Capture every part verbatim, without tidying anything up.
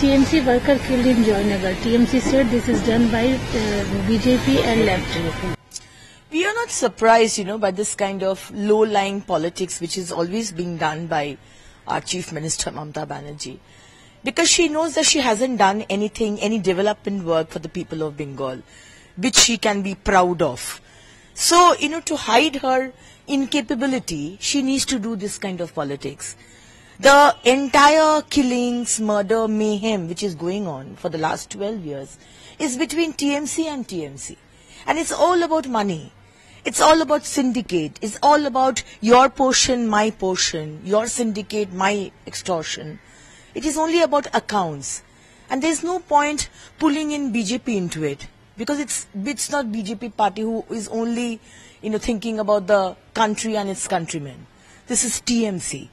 T M C worker killed in Joynagar. T M C said this is done by uh, B J P and left. We are not surprised, you know, by this kind of low-lying politics which is always being done by our Chief Minister Mamata Banerjee, because she knows that she hasn't done anything, any development work for the people of Bengal, which she can be proud of. So, you know, to hide her incapability, she needs to do this kind of politics. The entire killings, murder, mayhem which is going on for the last twelve years is between T M C and T M C. And it's all about money. It's all about syndicate. It's all about your portion, my portion, your syndicate, my extortion. It is only about accounts. And there's no point pulling in B J P into it, because it's, it's not B J P party who is only, you know, thinking about the country and its countrymen. This is T M C.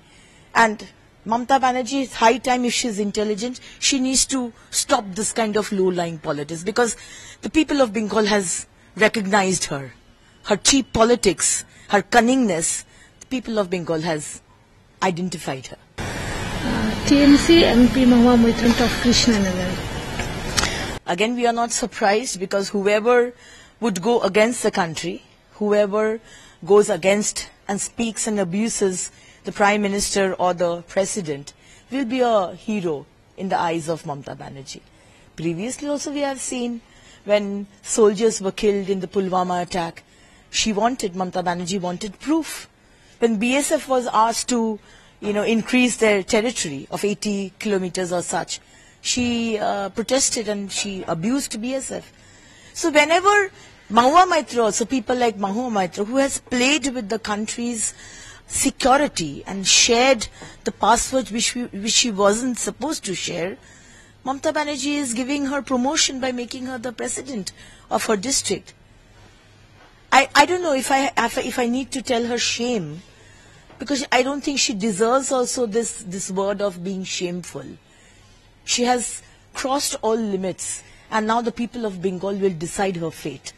And Mamata Banerjee, it's high time, if she's intelligent, she needs to stop this kind of low-lying politics, because the people of Bengal has recognized her. Her cheap politics, her cunningness, the people of Bengal has identified her. Uh, T M C M P Mahua Moitra of Krishnanagar. Again, we are not surprised, because whoever would go against the country, whoever goes against and speaks and abuses the Prime Minister or the President, will be a hero in the eyes of Mamata Banerjee. Previously also we have seen when soldiers were killed in the Pulwama attack, she wanted, Mamata Banerjee wanted proof. When B S F was asked to, you know, increase their territory of eighty kilometers or such, she uh, protested and she abused B S F. So whenever Mahua Moitra, also people like Mahua Moitra, who has played with the country's security and shared the passwords which, we, which she wasn't supposed to share, Mamata Banerjee is giving her promotion by making her the president of her district. I, I don't know if I, if I need to tell her shame, because I don't think she deserves also this, this word of being shameful. She has crossed all limits, and now the people of Bengal will decide her fate.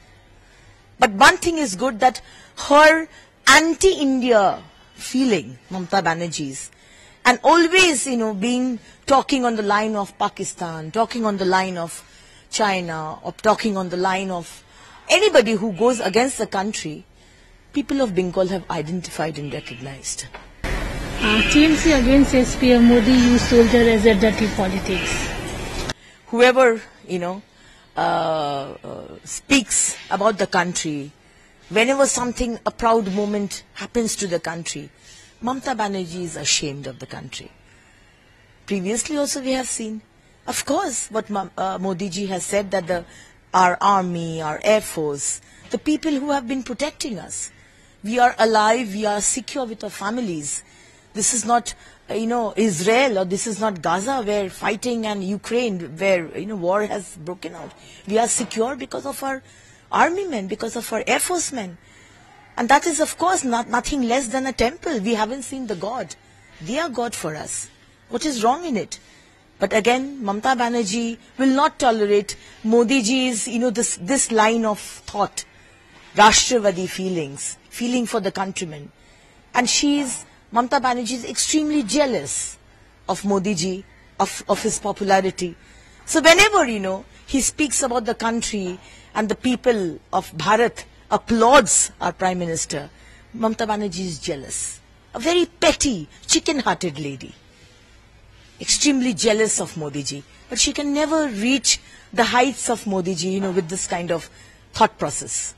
But one thing is good, that her anti-India feeling, Mamata Banerjee's, and always, you know, being talking on the line of Pakistan, talking on the line of China, or talking on the line of anybody who goes against the country, people of Bengal have identified and recognized. Uh, T M C again says P M Modi used soldier as a dirty politics. Whoever, you know, uh, uh, speaks about the country, whenever something, a proud moment happens to the country, Mamata Banerjee is ashamed of the country. Previously also we have seen, of course, what Ma uh, Modi ji has said, that the, our army, our air force, the people who have been protecting us, we are alive, we are secure with our families. This is not, you know, Israel, or this is not Gaza where fighting, and Ukraine where, you know, war has broken out. We are secure because of our army men, because of our air force men. And that is, of course, not, nothing less than a temple. We haven't seen the God. They are God for us. What is wrong in it? But again, Mamata Banerjee will not tolerate Modi ji's, you know, this, this line of thought, Rashtravadi feelings, feeling for the countrymen. And she is... Mamata Banerjee is extremely jealous of Modi ji, of, of his popularity. So whenever, you know, he speaks about the country and the people of Bharat applauds our Prime Minister, Mamata Banerjee is jealous. A very petty, chicken-hearted lady. Extremely jealous of Modi ji. But she can never reach the heights of Modi ji, you know, with this kind of thought process.